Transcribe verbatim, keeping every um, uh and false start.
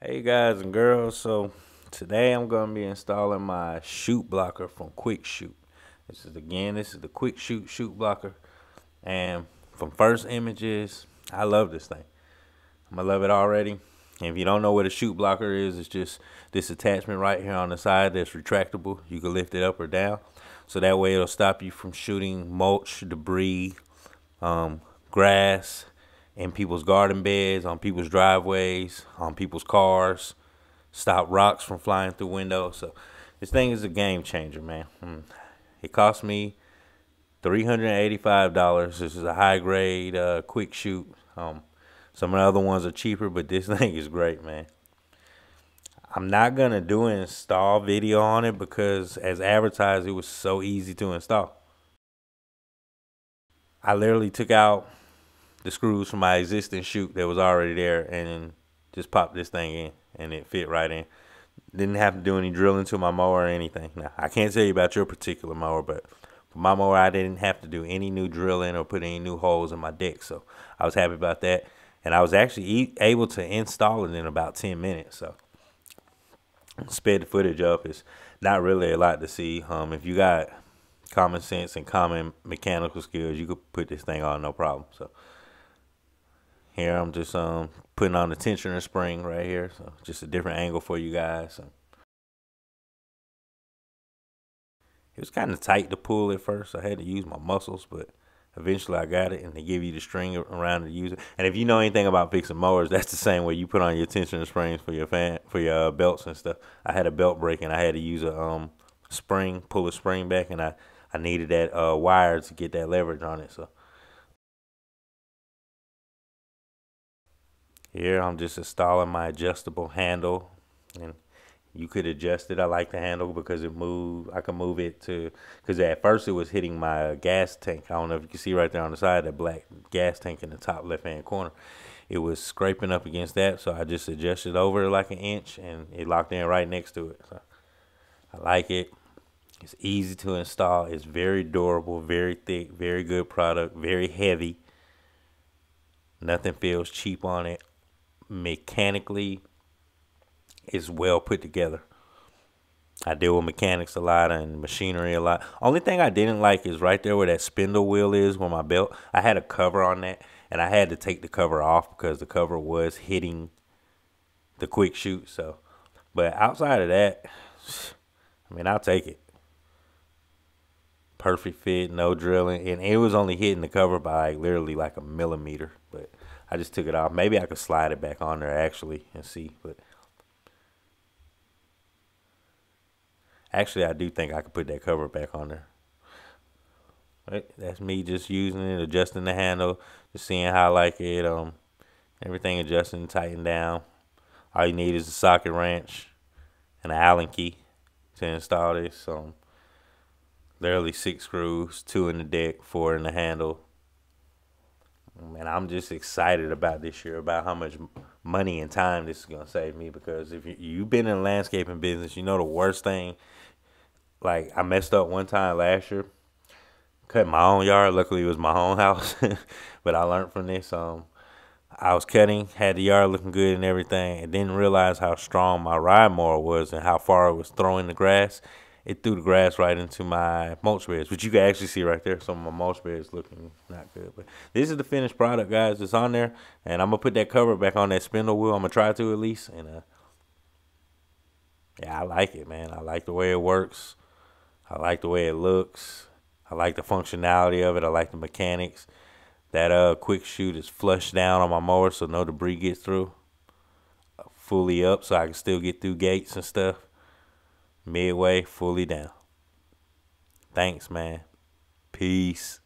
Hey guys and girls, so today I'm going to be installing my chute blocker from Qwick Chute. This is again, this is the Qwick Chute chute blocker, and from first images, I love this thing. I love it already. And if you don't know what a chute blocker is, it's just this attachment right here on the side that's retractable. You can lift it up or down, so that way it'll stop you from shooting mulch, debris, um, grass, in people's garden beds, on people's driveways, on people's cars, stop rocks from flying through windows. So this thing is a game changer, man. It cost me three hundred eighty-five dollars. This is a high grade uh, Qwick Chute. Um, some of the other ones are cheaper, but this thing is great, man. I'm not gonna do an install video on it because as advertised, it was so easy to install. I literally took out the screws from my existing chute that was already there and just popped this thing in and it fit right in. Didn't have to do any drilling to my mower or anything. Now, I can't tell you about your particular mower, but for my mower, I didn't have to do any new drilling or put any new holes in my deck. So I was happy about that. And I was actually e able to install it in about ten minutes. So sped the footage up. It's not really a lot to see. Um, if you got common sense and common mechanical skills, you could put this thing on no problem. So here I'm just um putting on the tensioner spring right here, so just a different angle for you guys. So it was kind of tight to pull at first. I had to use my muscles, but eventually I got it, and they give you the string around to use it. And if you know anything about fixing mowers, that's the same way you put on your tensioner springs for your fan for your uh, belts and stuff. I had a belt break, and I had to use a um spring, pull a spring back, and I I needed that uh wire to get that leverage on it. So here I'm just installing my adjustable handle, and you could adjust it. I like the handle because it moved. I can move it to, because at first it was hitting my gas tank. I don't know if you can see right there on the side, that black gas tank in the top left hand corner. It was scraping up against that, so I just adjusted over like an inch and it locked in right next to it. So I like it. It's easy to install. It's very durable, very thick, very good product, very heavy. Nothing feels cheap on it. Mechanically, it's well put together. I deal with mechanics a lot and machinery a lot. Only thing I didn't like is right there where that spindle wheel is with my belt. I had a cover on that, and I had to take the cover off because the cover was hitting the Qwick Chute. So, but outside of that, I mean, I'll take it. Perfect fit, no drilling, and it was only hitting the cover by like, literally like a millimeter, but I just took it off. Maybe I could slide it back on there actually and see, but actually I do think I could put that cover back on there. Right, that's me just using it, adjusting the handle, just seeing how I like it. Um, everything adjusting, tightened down. All you need is a socket wrench and an Allen key to install this. Um, literally six screws, two in the deck, four in the handle. And I'm just excited about this year, about how much money and time this is going to save me. Because if you, you've been in the landscaping business, you know the worst thing. Like, I messed up one time last year. Cut my own yard. Luckily, it was my own house. But I learned from this. Um, I was cutting, had the yard looking good and everything, and didn't realize how strong my ride mower was and how far it was throwing the grass. It threw the grass right into my mulch beds, which you can actually see right there. Some of my mulch beds looking not good. But this is the finished product, guys. It's on there. And I'm going to put that cover back on that spindle wheel. I'm going to try to at least. And uh, yeah, I like it, man. I like the way it works. I like the way it looks. I like the functionality of it. I like the mechanics. That uh, Qwick Chute is flushed down on my mower so no debris gets through. Fully up so I can still get through gates and stuff. Midway, fully down. Thanks, man. Peace.